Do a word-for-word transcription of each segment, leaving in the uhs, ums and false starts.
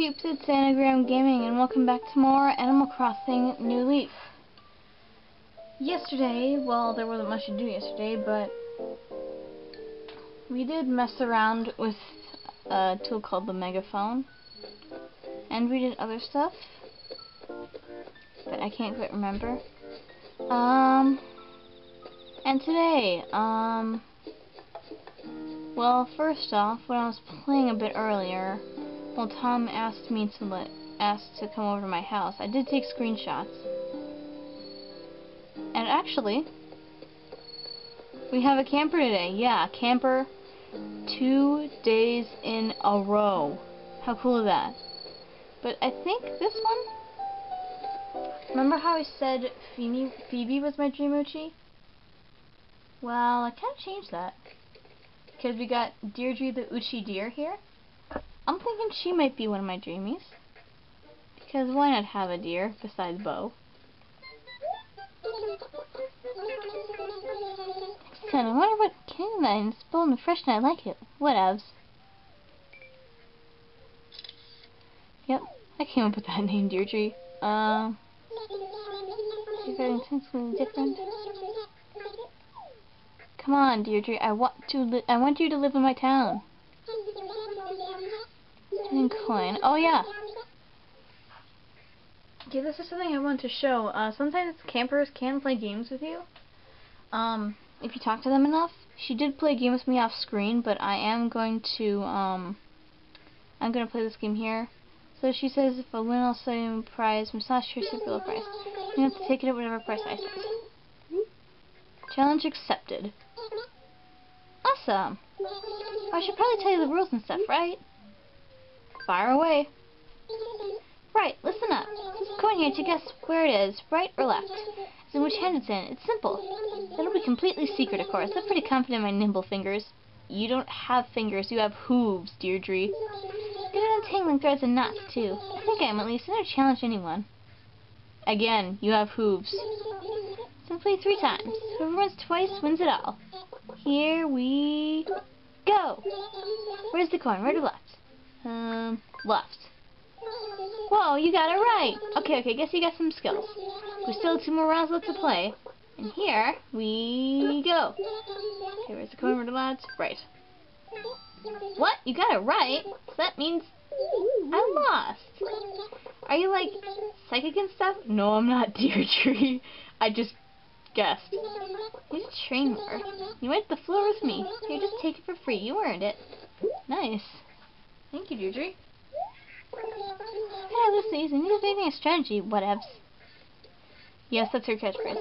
peeps, it's Santagram Gaming, and welcome back to more Animal Crossing New Leaf. Yesterday, well, there wasn't much to do yesterday, but we did mess around with a tool called the megaphone, and we did other stuff, but I can't quite remember. Um, and today, um, well, first off, when I was playing a bit earlier, well, Tom asked me to let asked to come over to my house. I did take screenshots, and actually, we have a camper today. Yeah, camper, two days in a row. How cool is that? But I think this one. Remember how I said Phoebe, Phoebe was my Dreamuchi? Well, I kind of changed that because we got Deirdre the Uchi deer here. I'm thinking she might be one of my dreamies, because why not have a deer besides Bo? Son, I wonder what came that and spilled in the fresh, and I like it. Whatevs. Yep, I came up with that name, Deirdre. Um, uh, you're getting something different. Come on, Deirdre. I want to. Li I want you to live in my town. And coin. Oh yeah. Okay, this is something I want to show. Uh, sometimes campers can play games with you. Um, if you talk to them enough. She did play a game with me off screen, but I am going to um, I'm gonna play this game here. So she says, if I win, I'll sell you a prize. Massage your super low price. You have to take it at whatever price I say. Challenge accepted. Awesome. Oh, I should probably tell you the rules and stuff, right? Fire away. Right, listen up. It's a coin here to guess where it is, right or left. As in which hand it's in. It's simple. That'll be completely secret, of course. I'm pretty confident in my nimble fingers. You don't have fingers, you have hooves, Deirdre. Good at untangling threads and knots, too. I think I am, at least. I never challenged anyone. Again, you have hooves. So play three times. Whoever wins twice wins it all. Here we go. Where's the coin? Right or left? Um, left. Whoa, you got it right! Okay, okay, guess you got some skills. We still have two more rounds left to play. And here we go. Okay, where's the coin? Where's the lads? Right. What? You got it right? So that means I lost. Are you, like, psychic and stuff? No, I'm not, Deirdre. I just guessed. Here's a train mark. You wiped the floor with me. Here, just take it for free. You earned it. Nice. Thank you, Deirdre. Hey, listen, you need to make me a strategy, whatevs. Yes, that's her catchphrase.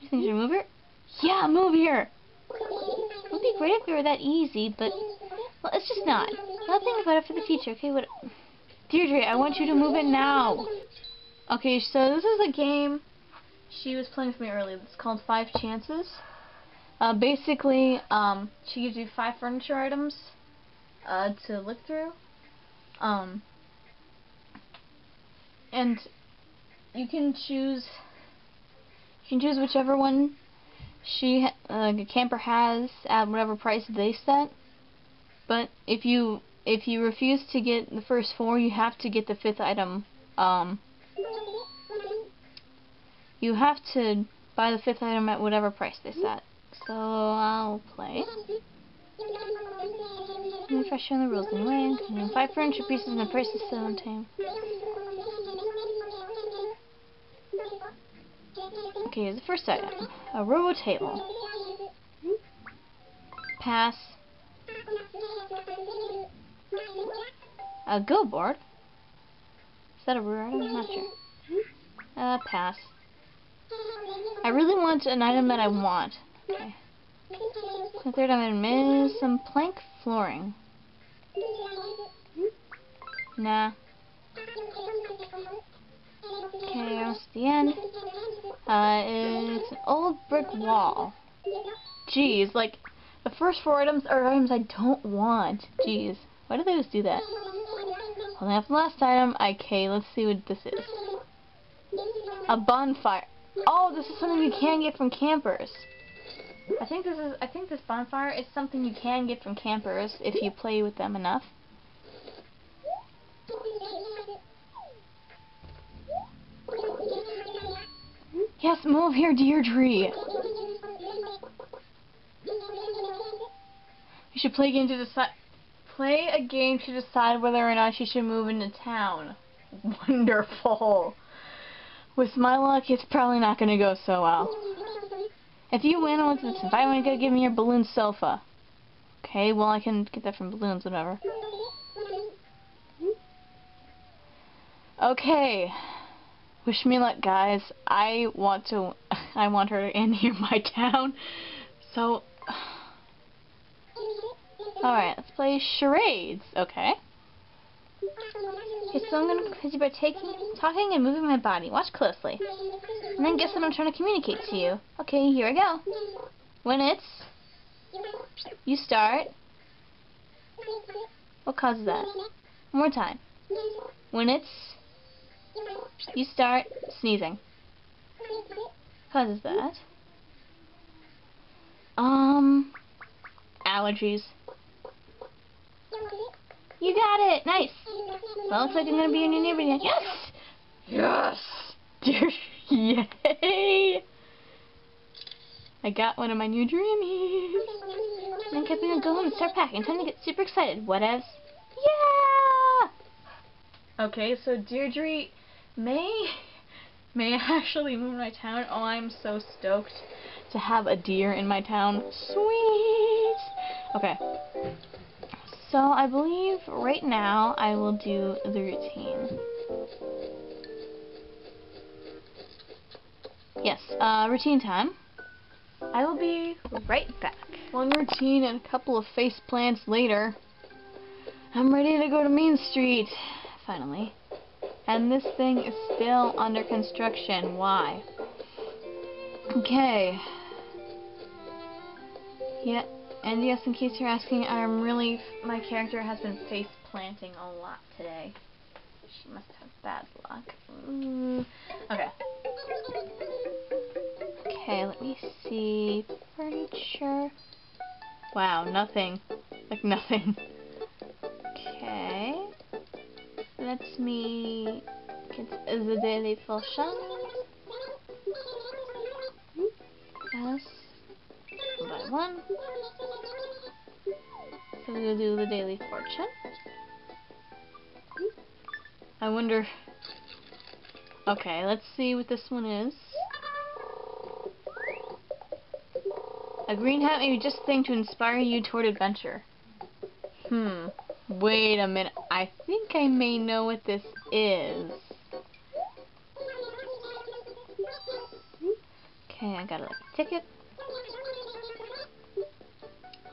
You think you should move her? Yeah, move here! It would be great if it were that easy, but... Well, it's just not. I'll think about it for the future, okay? What? Deirdre, I want you to move it now! Okay, so this is a game she was playing with me earlier. It's called Five Chances. Uh, basically, um, she gives you five furniture items, uh, to look through, um, and you can choose, you can choose whichever one she, uh, the camper has at whatever price they set, but if you, if you refuse to get the first four, you have to get the fifth item, um, you have to buy the fifth item at whatever price they set. So I'll play. I'm refresh on the rules anyway. And five furniture pieces and the price is still on time. Okay, here's the first item. A robo table. Pass. A go board. Is that a rare item? I'm not sure. Uh, pass. I really want an item that I want. Okay. The third item is some plank flooring. Nah. Okay, almost the end. Uh, it's an old brick wall. Jeez, like, the first four items are items I don't want. Jeez, why do they always do that? Well, that's the last item. Okay, let's see what this is. A bonfire. Oh, this is something you can get from campers. I think this is. I think this bonfire is something you can get from campers if you play with them enough. Yes, move here, Deirdre. You should play a game to decide. Play a game to decide whether or not she should move into town. Wonderful. With my luck, it's probably not going to go so well. If you win, I want to invite me to give me your balloon sofa. Okay, well, I can get that from balloons, whatever. Okay. Wish me luck, guys. I want to... I want her in here, my town. So... Alright, let's play charades. Okay. Okay, so I'm going to confuse you by taking, talking and moving my body. Watch closely. And then guess what I'm trying to communicate to you. Okay, here I go. When it's... You start. What causes that? One more time. When it's... You start sneezing. Causes that. Um... Allergies. You got it! Nice! Well, looks like I'm gonna be in your neighborhood. Yes! Yes! Dear, yay! I got one of my new dreamies! And I'm kept gonna go home and start packing. Time to get super excited. What else? Yeah! Okay, so Deirdre may, may actually move to my town. Oh, I'm so stoked to have a deer in my town. Sweet! Okay. So I believe right now I will do the routine. Yes, uh, routine time. I will be right back. One routine and a couple of face plants later. I'm ready to go to Main Street, finally. And this thing is still under construction. Why? Okay. Yeah. And yes, in case you're asking, I'm really, my character has been face planting a lot today. She must have bad luck. Mm. Okay. Okay, let me see. Furniture. Wow, nothing. Like nothing. Okay. Let me get the daily function. Yes. By one. So we'll do the daily fortune. I wonder... Okay, let's see what this one is. A green hat may be just a thing to inspire you toward adventure. Hmm. Wait a minute. I think I may know what this is. Okay, I got a ticket.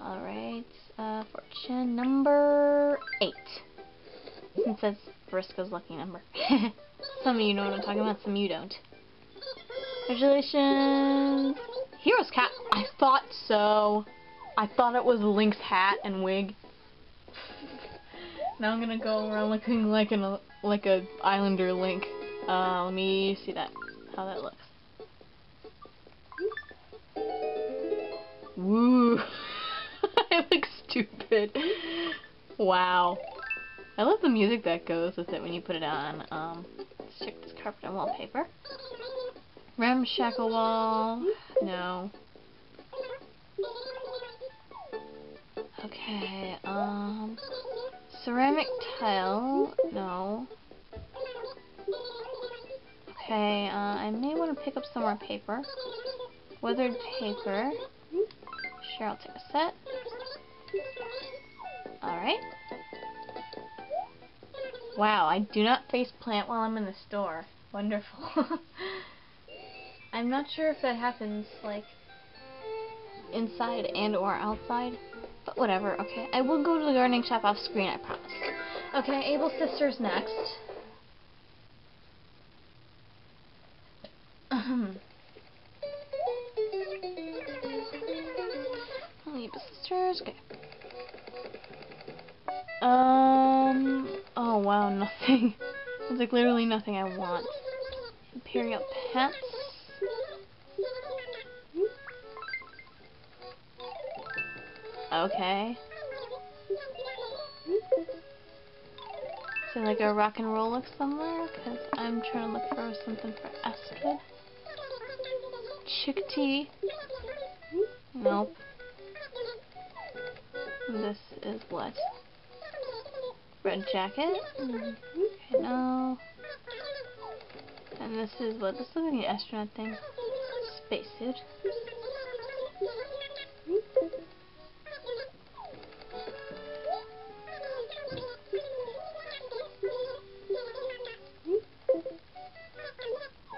Alright, uh, fortune number eight. Since that's Briscoe's lucky number. Some of you know what I'm talking about, some of you don't. Congratulations! Hero's cap! I thought so! I thought it was Link's hat and wig. Now I'm gonna go around looking like an like a Islander Link. Uh, let me see that, how that looks. Woo! I look stupid. Wow. I love the music that goes with it when you put it on. Um, let's check this carpet and wallpaper. Ramshackle wall. No. Okay, um... ceramic tile. No. Okay, uh, I may want to pick up some more paper. Weathered paper. Sure, I'll take a set. Alright. Wow, I do not face plant while I'm in the store. Wonderful. I'm not sure if that happens, like, inside and or outside. But whatever, okay. I will go to the gardening shop off screen, I promise. Okay, Able Sisters next. Able Sisters, okay. Um, oh wow, nothing. It's like literally nothing I want. Imperial pets. Okay. Is there like a rock and roll look somewhere? Because I'm trying to look for something for Astrid. chickpea. Nope. This is what? Red jacket. Okay, no. And this is what? This is like an astronaut thing. Spacesuit.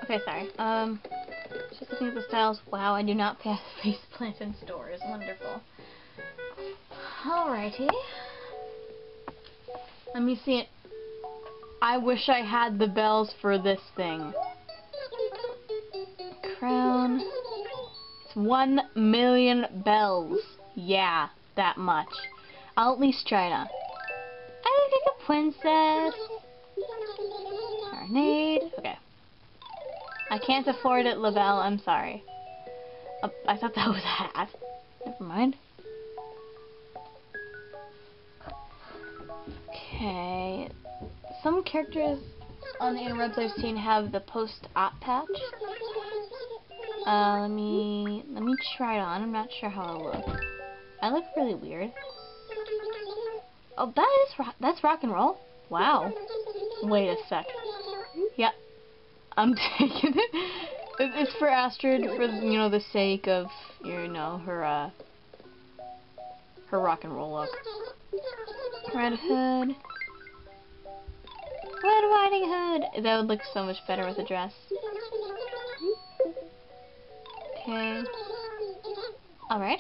Okay, sorry. Um, just looking at the styles. Wow, I do not pass faceplant in stores. Wonderful. Alrighty. Let me see it. I wish I had the bells for this thing. Crown. It's one million bells. Yeah, that much. I'll at least try to. I look like a princess. Carnade. Okay. I can't afford it, Lavelle. I'm sorry. Uh, I thought that was a hat. Never mind. Okay. Some characters on the interwebs I've seen have the post-op patch. Uh, let me let me try it on. I'm not sure how I look. I look really weird. Oh, that is ro that's rock and roll. Wow. Wait a sec. Yep. I'm taking it. It's for Astrid, for, you know, the sake of, you know, her, uh, her rock and roll look. Red Hood. Red Riding Hood! That would look so much better with a dress. Okay. Alright.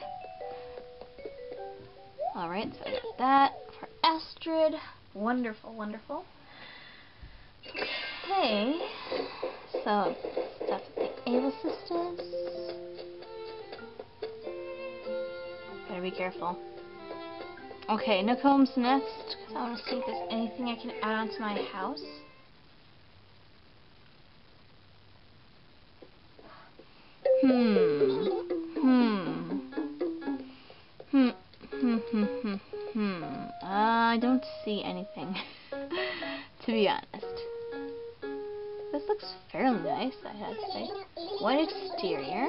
Alright, so I got that for Astrid. Wonderful, wonderful. Okay, so stuff with the Able Sisters. Better be careful. Okay, Nakome's next, because I want to see if there's anything I can add onto my house. Hmm. Hmm. Hmm. Hmm. Hmm. Hmm. Hmm. Uh, I don't see anything, to be honest. This looks fairly nice, I have to say. White exterior.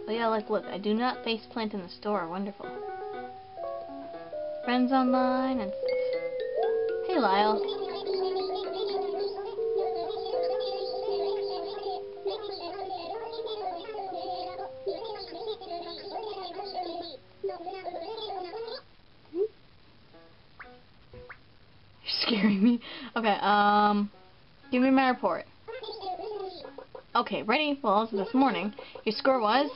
Oh yeah, like look, I do not faceplant in the store. Wonderful. Friends online and stuff. Hey Lyle. Scaring me. Okay, um, give me my report. Okay, ready? Well, as of this morning, your score was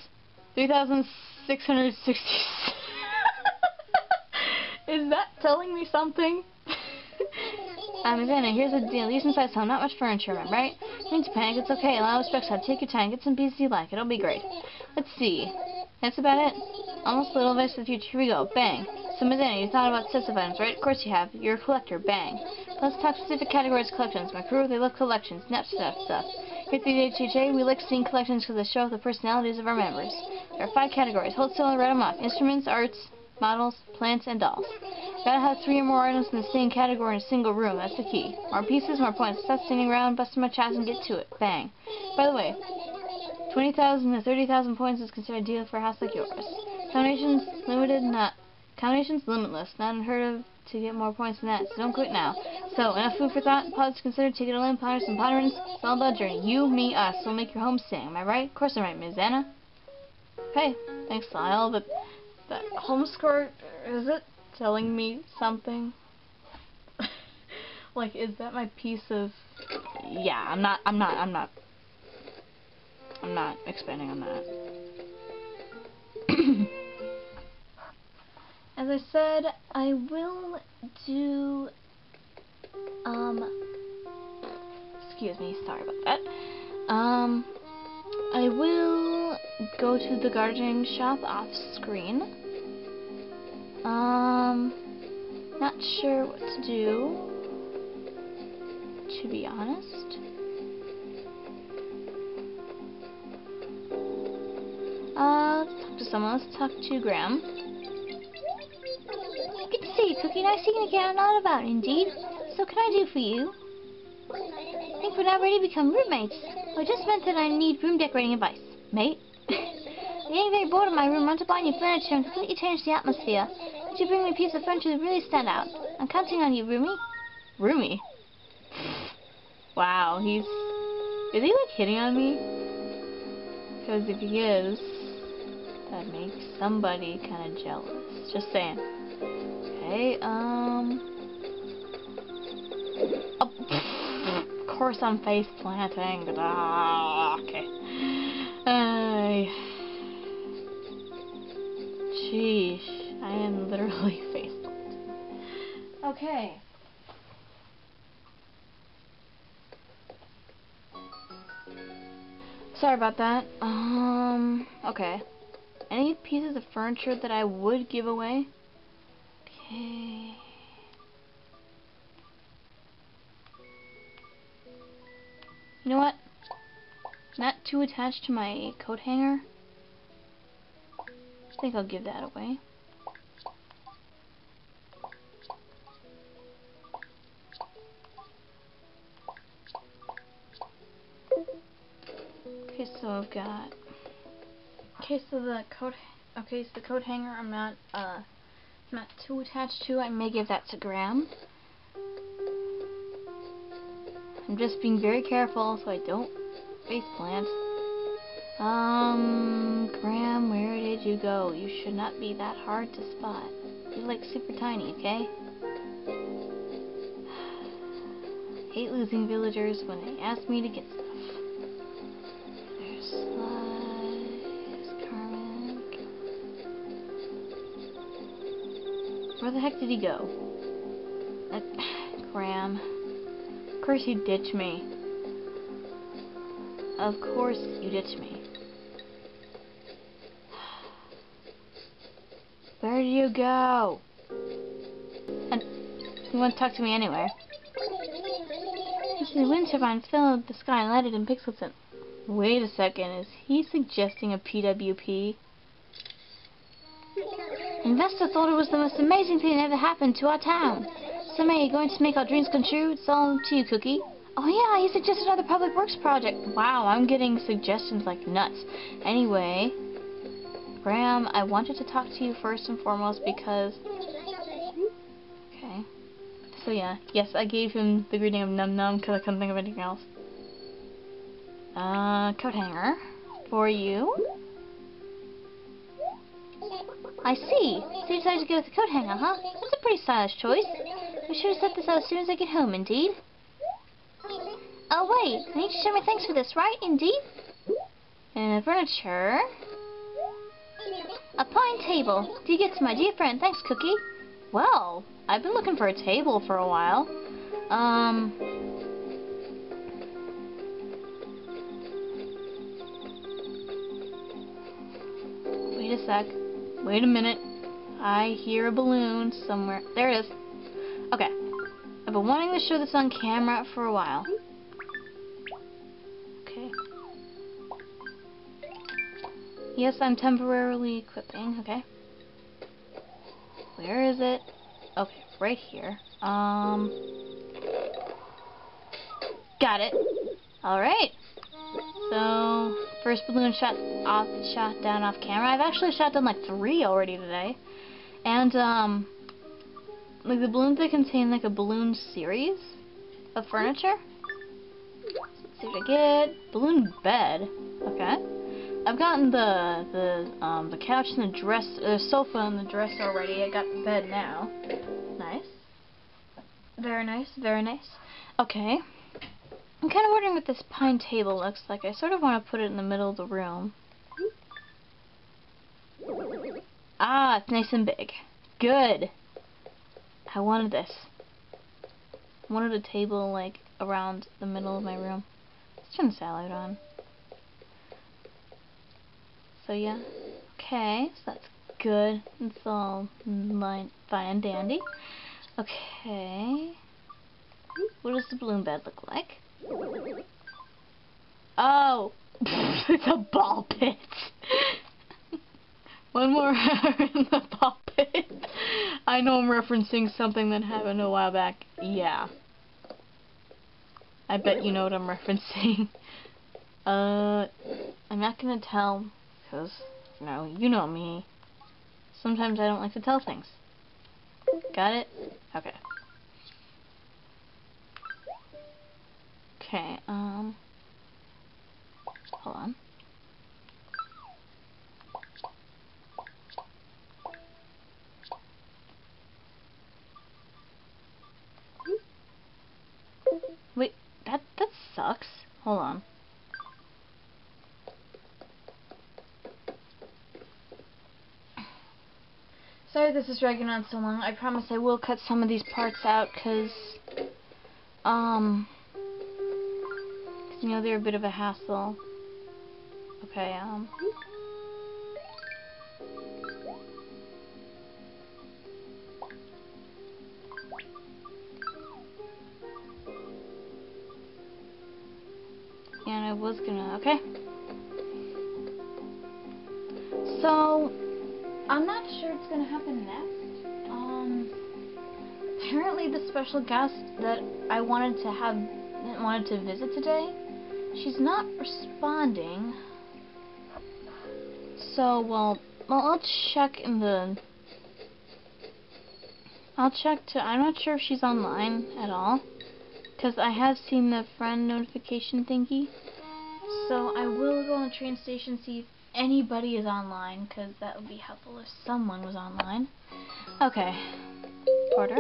three thousand six hundred sixty-six. Is that telling me something? um, Anna, here's the deal. Decent size home, not much furniture, right? Don't panic, it's okay. A lot of respect, so take your time, get some pieces you like. It'll be great. Let's see. That's about it. Almost a little advice for the future. Here we go. Bang. So, Miz Anna, you thought about sets of items, right? Of course you have. You're a collector. Bang. Let's talk specific categories of collections. My crew, they love collections. Nap stuff, stuff. Here at the H H A, we like seeing collections because they show off the personalities of our members. There are five categories. Wholesale and write them off. Instruments, arts, models, plants, and dolls. Gotta have three or more items in the same category in a single room. That's the key. More pieces, more points. Stop standing around, busting my chops, and get to it. Bang. By the way, twenty thousand to thirty thousand points is considered ideal for a house like yours. Combinations limited, not... Combinations limitless, not unheard of to get more points than that, so don't quit now. So, enough food for thought, pause to consider, take it all in, ponder some ponderance. It's all about journey. You, me, us, we'll make your home sing. Am I right? Of course I'm right, Miz Anna. Okay, thanks Lyle, but that home score, is it telling me something? Like, is that my piece of... Yeah, I'm not, I'm not, I'm not, I'm not expanding on that. As I said, I will do, um, excuse me, sorry about that, um, I will go to the gardening shop off screen, um, not sure what to do, to be honest. Uh, let's talk to someone, let's talk to Graham. Hey, it's looking nice seeing a cat I'm out about, indeed. So what can I do for you? I think we're not ready to become roommates. Well, I just meant that I need room decorating advice, mate. I'm getting very bored of my room. I want to buy new furniture and completely change the atmosphere. Would you bring me a piece of furniture that really stand out? I'm counting on you, Roomie. Roomie? Wow, he's... Is he, like, hitting on me? Because if he is, that makes somebody kind of jealous. Just saying. Okay, um... Oh, of course I'm face planting. Okay. Uh... Sheesh, I am literally face planted. Okay. Sorry about that. Um, okay. Any pieces of furniture that I would give away? Okay. You know what? Not too attached to my coat hanger. I think I'll give that away. Okay, so I've got. Okay, so the coat. Okay, so the coat hanger. I'm not. Uh, not too attached to. I may give that to Graham. I'm just being very careful so I don't face plant. Um, Graham, where did you go? You should not be that hard to spot. You're like super tiny, okay? Hate losing villagers when they ask me to get stuff. There's Slice, Carmen. Where the heck did he go? Uh, Graham. Of course you ditched me. Of course you ditched me. Where do you go? And you won't talk to me anywhere. This is a wind turbine filling the sky and lighted in pixels and... Wait a second, is he suggesting a P W P? Investor thought it was the most amazing thing that ever happened to our town. Somehow you're going to make our dreams come true? It's all to you, Cookie. Oh yeah, he suggested another public works project. Wow, I'm getting suggestions like nuts. Anyway... Graham, I wanted to talk to you first and foremost because... Okay. So yeah, yes, I gave him the greeting of Num Num because I couldn't think of anything else. Uh, coat hanger. For you. I see. So you decided to go with the coat hanger, huh? That's a pretty stylish choice. Be sure to set this out as soon as I get home, indeed. Oh wait, I need to show my thanks for this, right? Indeed? And furniture... A pine table. Do you get to my dear friend? Thanks, Cookie. Well, I've been looking for a table for a while. Um... Wait a sec. Wait a minute. I hear a balloon somewhere. There it is. Okay. I've been wanting to show this on camera for a while. Okay. Yes, I'm temporarily equipping, okay. Where is it? Okay, right here. Um... Got it! Alright! So, first balloon shot off, shot down off camera. I've actually shot down like three already today. And, um... like the balloons, they contain like a balloon series of furniture. Let's see what I get. Balloon bed. Okay. I've gotten the the um, the couch and the dress, the sofa and the dresser already. I got the bed now. Nice, very nice, very nice. Okay, I'm kind of wondering what this pine table looks like. I sort of want to put it in the middle of the room. Ah, it's nice and big. Good. I wanted this. I wanted a table like around the middle of my room. Let's turn the salad on. So yeah, okay, so that's good, it's all fine and dandy. Okay, what does the balloon bed look like? Oh, it's a ball pit. One more hour in the ball pit. I know I'm referencing something that happened a while back. Yeah. I bet you know what I'm referencing. uh, I'm not gonna tell, because, you know, you know me. Sometimes I don't like to tell things. Got it? Okay. Okay, um... hold on. Wait, that, that sucks. Hold on. Sorry this is dragging on so long. I promise I will cut some of these parts out, because... Um... you know, they're a bit of a hassle. Okay, um... and I was gonna... okay. So... I'm not sure it's gonna happen next. Um... Apparently the special guest that I wanted to have... wanted to visit today... she's not responding, so well, well, I'll check in the. I'll check to. I'm not sure if she's online at all, because I have seen the friend notification thingy. So I will go on the train station, see if anybody is online, because that would be helpful if someone was online. Okay, Porter.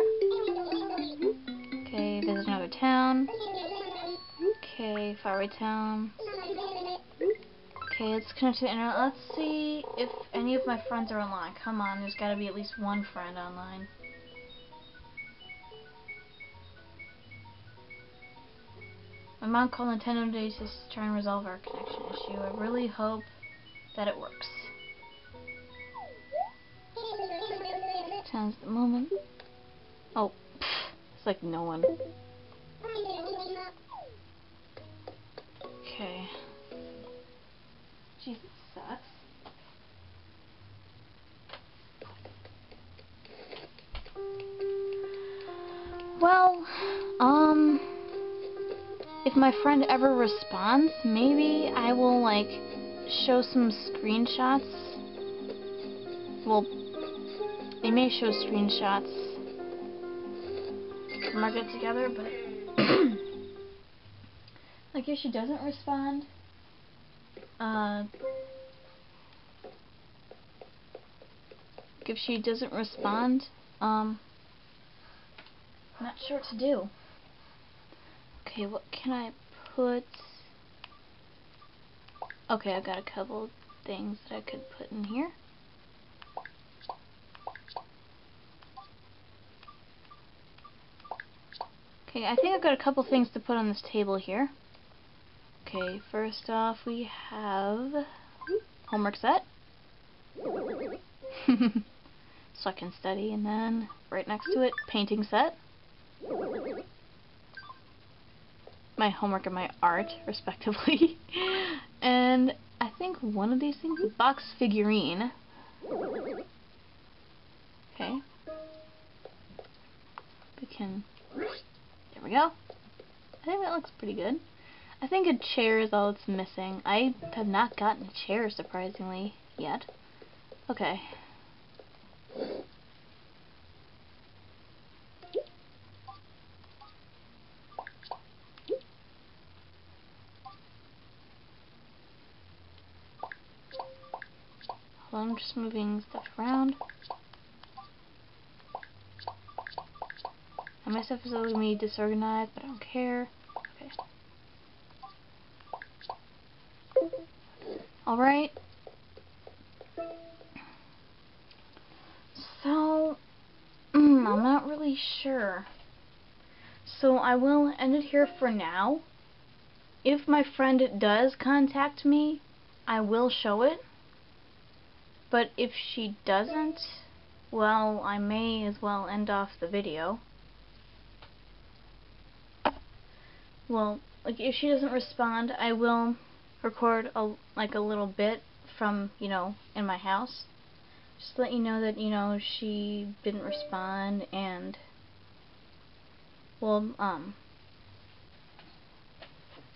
Okay, visit another town. Okay, faraway town. Okay, let's connect to the internet. Let's see if any of my friends are online. Come on, there's gotta be at least one friend online. My mom called Nintendo today to try and resolve our connection issue. I really hope that it works. Time's the moment. Oh, it's like no one. Okay. Jeez, it sucks. Well, um, if my friend ever responds, maybe I will, like, show some screenshots. Well, I may show screenshots from our get together, but... like, if she doesn't respond, uh, if she doesn't respond, um, I'm not sure what to do. Okay, what can I put? Okay, I've got a couple things that I could put in here. Okay, I think I've got a couple things to put on this table here. Okay, first off we have homework set. So I can study, and then right next to it, painting set. My homework and my art, respectively. And I think one of these things is box figurine. Okay. We can, there we go. I think that looks pretty good. I think a chair is all that's missing. I have not gotten a chair, surprisingly, yet. Okay. Hold on, I'm just moving stuff around. And my stuff is always gonna be disorganized, but I don't care. Okay. Alright. So, I'm not really sure. So I will end it here for now. If my friend does contact me, I will show it. But if she doesn't, well, I may as well end off the video. Well, like, if she doesn't respond, I will record a, like a little bit from, you know, in my house, just let you know that, you know, she didn't respond, and, well, um,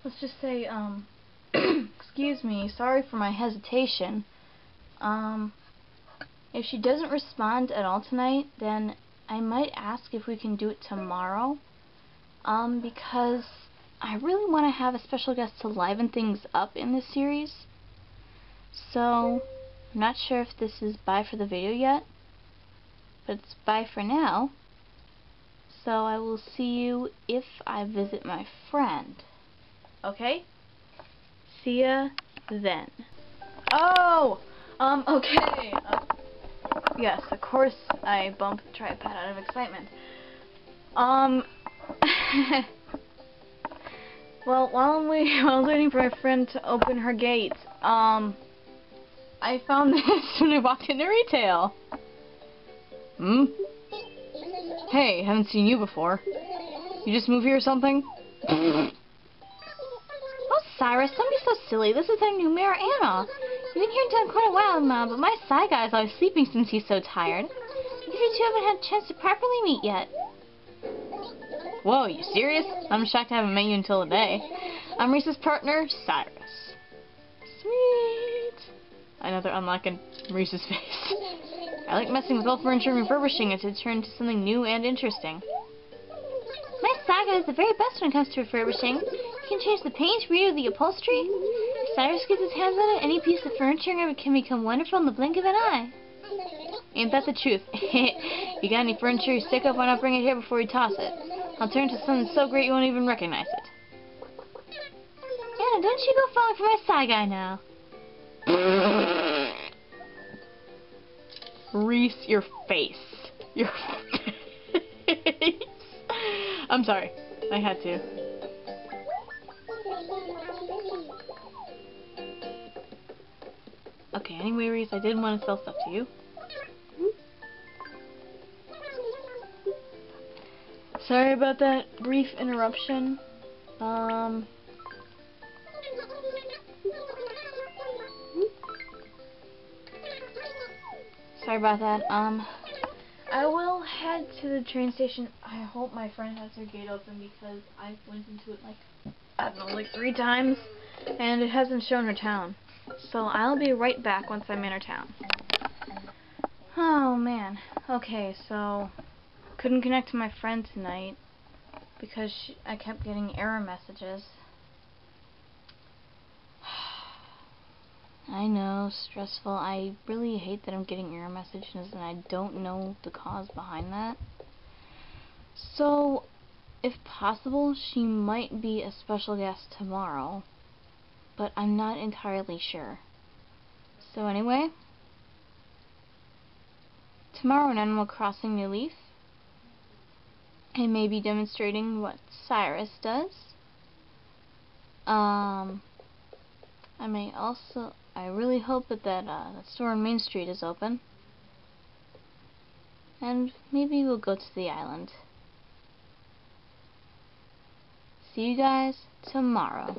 let's just say, um, excuse me, sorry for my hesitation. Um, if she doesn't respond at all tonight, then I might ask if we can do it tomorrow, um, because I really want to have a special guest to liven things up in this series. So, I'm not sure if this is bye for the video yet, but it's bye for now. So I will see you if I visit my friend. Okay? See ya then. Oh! Um, okay. Uh, yes, of course I bumped the tripod out of excitement. Um... Well, while I'm waiting, while I'm waiting for my friend to open her gate, um, I found this when I walked into Re-Tail. Hmm? Hey, haven't seen you before. You just moved here or something? Oh, Cyrus, don't be so silly. This is our new mare, Anna. You've been here and done quite a while, Mom, but my side guy's always sleeping since he's so tired. You two haven't had a chance to properly meet yet. Whoa, you serious? I'm shocked I haven't met you until today. I'm Reese's partner, Cyrus. Sweet. Another unlock in Reese's face. I like messing with old furniture and refurbishing it to turn into something new and interesting. My Saga is the very best when it comes to refurbishing. He can change the paint, redo the upholstery. If Cyrus gets his hands on it, any piece of furniture can become wonderful in the blink of an eye. Ain't that the truth? If you got any furniture you stick up, why not bring it here before you toss it? I'll turn to something so great you won't even recognize it. Anna, don't you go falling for my side guy now. Reese, your face. Your face. I'm sorry. I had to. Okay, anyway, Reese, I did want to sell stuff to you. Sorry about that brief interruption. Um, sorry about that. Um, I will head to the train station. I hope my friend has her gate open because I went into it like, I don't know, like three times, and it hasn't shown her town. So I'll be right back once I'm in her town. Oh man. Okay, so couldn't connect to my friend tonight because she, I kept getting error messages. I know, stressful. I really hate that I'm getting error messages and I don't know the cause behind that. So, if possible, she might be a special guest tomorrow, but I'm not entirely sure. So anyway, tomorrow in Animal Crossing New Leaf, I may be demonstrating what Cyrus does. Um, I may also, I really hope that that, uh, that store on Main Street is open. And maybe we'll go to the island. See you guys tomorrow.